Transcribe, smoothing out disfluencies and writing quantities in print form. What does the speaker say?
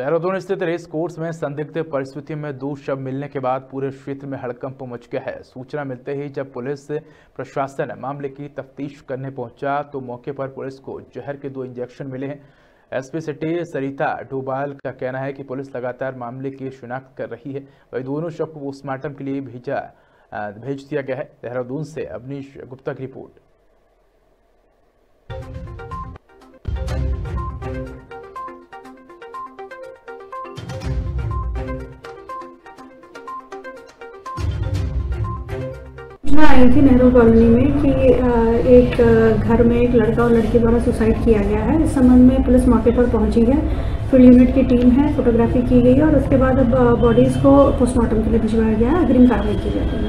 देहरादून स्थित race courts में संदिग्ध परिस्थिति में दो शव मिलने के बाद पूरे क्षेत्र में हड़कंप मच गया है। सूचना मिलते ही जब पुलिस प्रशासन मामले की तफ्तीश करने पहुंचा तो मौके पर पुलिस को जहर के 2 इंजेक्शन मिले हैं। एसपी सिटी सरिता डौबाल का कहना है कि पुलिस लगातार मामले की शिनाख्त कर रही है। वही दोनों शव को पोस्टमार्टम के लिए भेज दिया गया है। देहरादून से अवनीश गुप्ता की रिपोर्ट। आई थी नेहरू कॉलोनी में कि एक घर में एक लड़का और लड़की द्वारा सुसाइड किया गया है। इस संबंध में पुलिस मौके पर पहुंची है। फील्ड यूनिट की टीम है, फोटोग्राफी की गई और उसके बाद अब बॉडीज़ को पोस्टमार्टम के लिए भिजवाया गया है। अग्रिम कार्रवाई की जाती है।